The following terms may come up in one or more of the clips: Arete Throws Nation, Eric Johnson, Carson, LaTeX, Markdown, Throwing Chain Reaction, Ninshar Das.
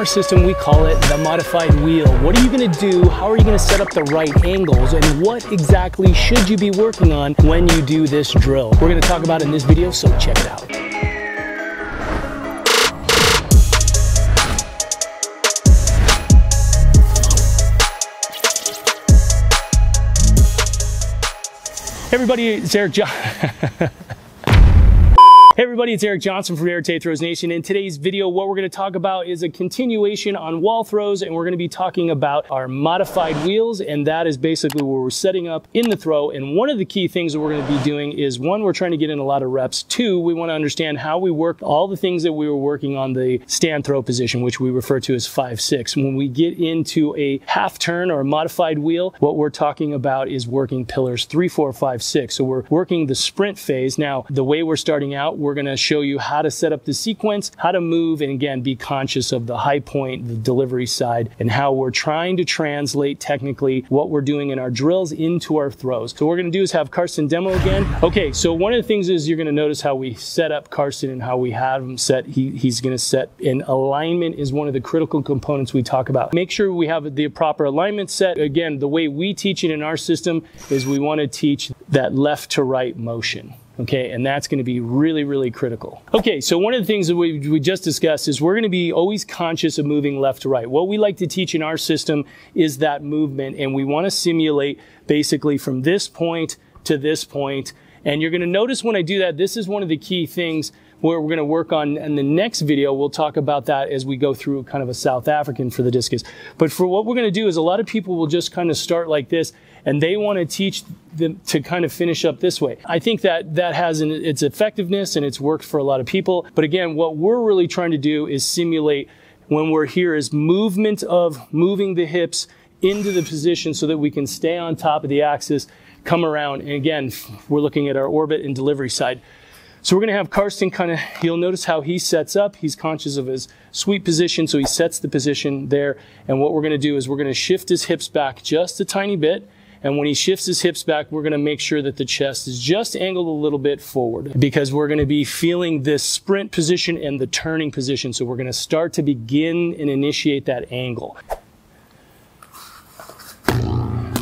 our system, we call it the modified wheel. What are you going to do? How are you going to set up the right angles? And what exactly should you be working on when you do this drill? We're going to talk about it in this video, so check it out. Hey everybody, it's Eric Johnson. Hey everybody, it's Eric Johnson from Arete Throws Nation. In today's video, what we're going to talk about is a continuation on wall throws, and we're going to be talking about our modified wheels, and that is basically where we're setting up in the throw. And one of the key things that we're going to be doing is, one, we're trying to get in a lot of reps. Two, we want to understand how we work all the things that we were working on the stand throw position, which we refer to as 5-6. When we get into a half turn or a modified wheel, what we're talking about is working pillars 3, 4, 5, 6. So we're working the sprint phase. Now, the way we're starting out, we're going to show you how to set up the sequence, how to move, and again, be conscious of the high point, the delivery side, and how we're trying to translate technically what we're doing in our drills into our throws. So what we're going to do is have Carson demo again. Okay, so one of the things is you're going to notice how we set up Carson and how we have him set. He's going to set in alignment is one of the critical components we talk about. Make sure we have the proper alignment set. Again, the way we teach it in our system is we want to teach that left to right motion. Okay, and that's going to be really, really critical. Okay, so one of the things that we just discussed is we're going to be always conscious of moving left to right. What we like to teach in our system is that movement, and we want to simulate basically from this point to this point. And you're going to notice when I do that, this is one of the key things where we're going to work on in the next video. We'll talk about that as we go through kind of a South African for the discus. But for what we're going to do is a lot of people will just kind of start like this, and they want to teach them to kind of finish up this way. I think that has its effectiveness and it's worked for a lot of people. But again, what we're really trying to do is simulate when we're here is movement of moving the hips into the position so that we can stay on top of the axis, come around. And again, we're looking at our orbit and delivery side. So we're going to have Carson kind of, you'll notice how he sets up. He's conscious of his sweep position, so he sets the position there. And what we're going to do is we're going to shift his hips back just a tiny bit. And when he shifts his hips back, we're going to make sure that the chest is just angled a little bit forward, because we're going to be feeling this sprint position and the turning position. So we're going to start to begin and initiate that angle.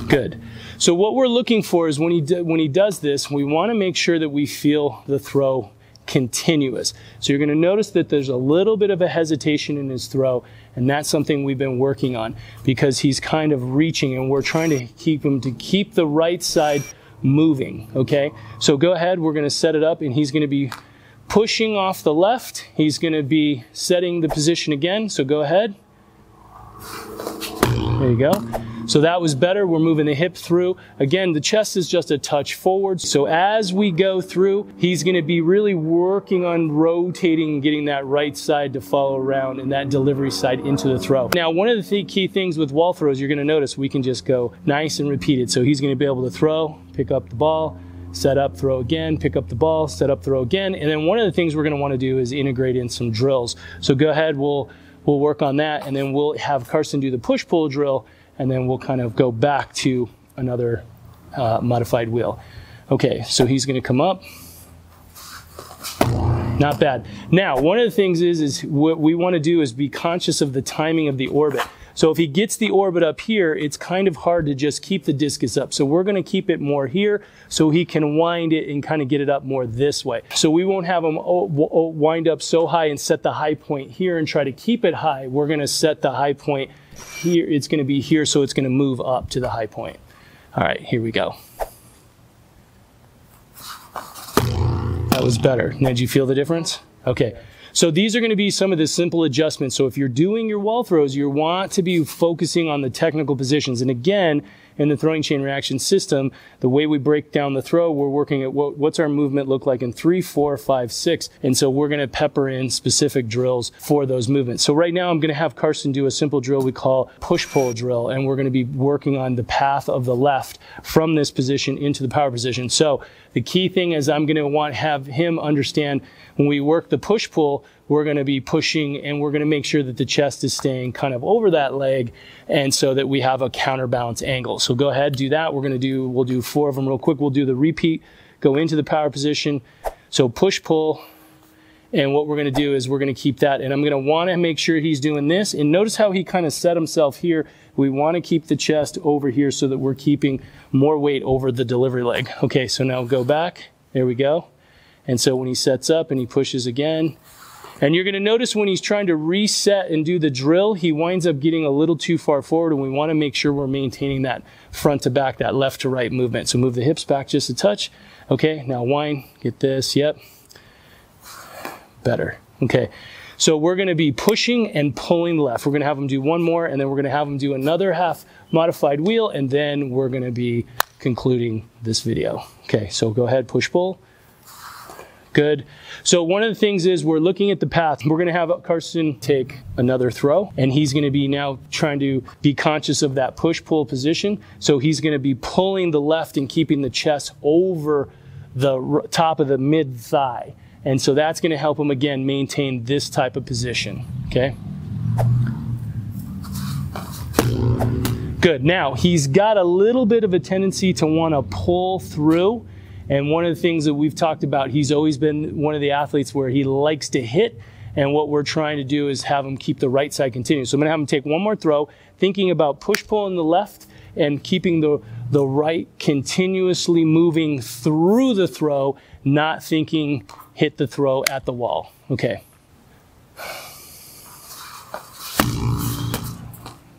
Good. So what we're looking for is when he does this, we want to make sure that we feel the throw continuous. So you're going to notice that there's a little bit of a hesitation in his throw, and that's something we've been working on because he's kind of reaching, and we're trying to keep him to keep the right side moving, okay? So go ahead, we're going to set it up, and he's going to be pushing off the left. He's going to be setting the position again, so go ahead. There you go. So that was better. We're moving the hip through. Again, the chest is just a touch forward. So as we go through, he's going to be really working on rotating and getting that right side to follow around and that delivery side into the throw. Now, one of the key things with wall throws, you're going to notice we can just go nice and repeated. So he's going to be able to throw, pick up the ball, set up, throw again, pick up the ball, set up, throw again. And then one of the things we're going to want to do is integrate in some drills. So go ahead, we'll work on that, and then we'll have Carson do the push-pull drill, and then we'll kind of go back to another modified wheel. Okay, so he's gonna come up. Not bad. Now, one of the things is what we wanna do is be conscious of the timing of the orbit. So if he gets the orbit up here, it's kind of hard to just keep the discus up. So we're gonna keep it more here so he can wind it and kind of get it up more this way. So we won't have him wind up so high and set the high point here and try to keep it high. We're gonna set the high point here. It's gonna be here, so it's gonna move up to the high point. All right, here we go. That was better. Now, did you feel the difference? Okay. So these are going to be some of the simple adjustments. So if you're doing your wall throws, you want to be focusing on the technical positions. And again, in the throwing chain reaction system, the way we break down the throw, we're working at what's our movement look like in 3, 4, 5, 6. And so we're going to pepper in specific drills for those movements. So right now I'm going to have Carson do a simple drill we call push-pull drill. And we're going to be working on the path of the left from this position into the power position. So the key thing is I'm going to want to have him understand when we work the push-pull, we're going to be pushing and we're going to make sure that the chest is staying kind of over that leg, and so that we have a counterbalance angle. So go ahead, do that. We'll do 4 of them real quick. We'll do the repeat, go into the power position. So push, pull, And what we're going to do is we're going to keep that. And I'm going to want to make sure he's doing this. And notice how he kind of set himself here. We want to keep the chest over here so that we're keeping more weight over the delivery leg. Okay, so now go back. There we go. And so when he sets up and he pushes again, and you're going to notice when he's trying to reset and do the drill, he winds up getting a little too far forward, and we want to make sure we're maintaining that front to back, that left to right movement. So move the hips back just a touch. Okay, now wind, get this, yep. Better. Okay, so we're going to be pushing and pulling left. We're going to have him do one more, and then we're going to have him do another half modified wheel, and then we're going to be concluding this video. Okay, so go ahead, push, pull. Good. So one of the things is we're looking at the path. We're going to have Carson take another throw, and he's going to be now trying to be conscious of that push-pull position. So he's going to be pulling the left and keeping the chest over the top of the mid-thigh. And so that's going to help him, again, maintain this type of position. Okay? Good. Now, he's got a little bit of a tendency to want to pull through. And one of the things that we've talked about, he's always been one of the athletes where he likes to hit. And what we're trying to do is have him keep the right side continuous. So I'm going to have him take one more throw, thinking about push-pull on the left and keeping the right continuously moving through the throw, not thinking hit the throw at the wall. Okay.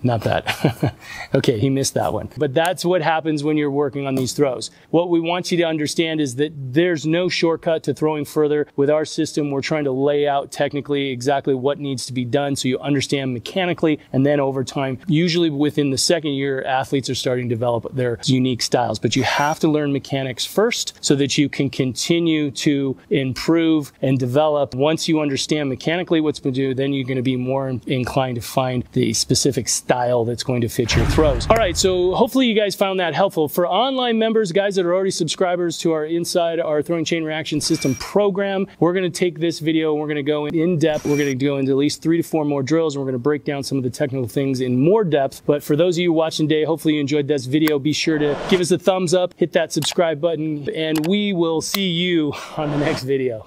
Not that. Okay, he missed that one. But that's what happens when you're working on these throws. What we want you to understand is that there's no shortcut to throwing further. With our system, we're trying to lay out technically exactly what needs to be done so you understand mechanically, and then over time, usually within the second year, athletes are starting to develop their unique styles. But you have to learn mechanics first so that you can continue to improve and develop. Once you understand mechanically what's been done, then you're going to be more inclined to find the specific style that's going to fit your throws. All right, so hopefully you guys found that helpful. For online members, guys that are already subscribers to our inside our Throwing Chain Reaction System program, we're going to take this video and we're going to go in depth. We're going to go into at least 3 to 4 more drills, and we're going to break down some of the technical things in more depth. But for those of you watching today, hopefully you enjoyed this video. Be sure to give us a thumbs up, hit that subscribe button, and we will see you on the next video.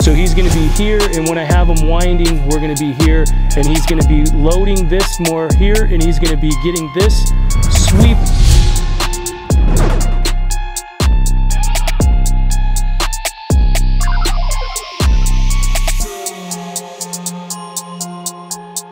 So he's going to be here, and when I have him winding, we're going to be here, and he's going to be loading this more here, and he's going to be getting this sweep.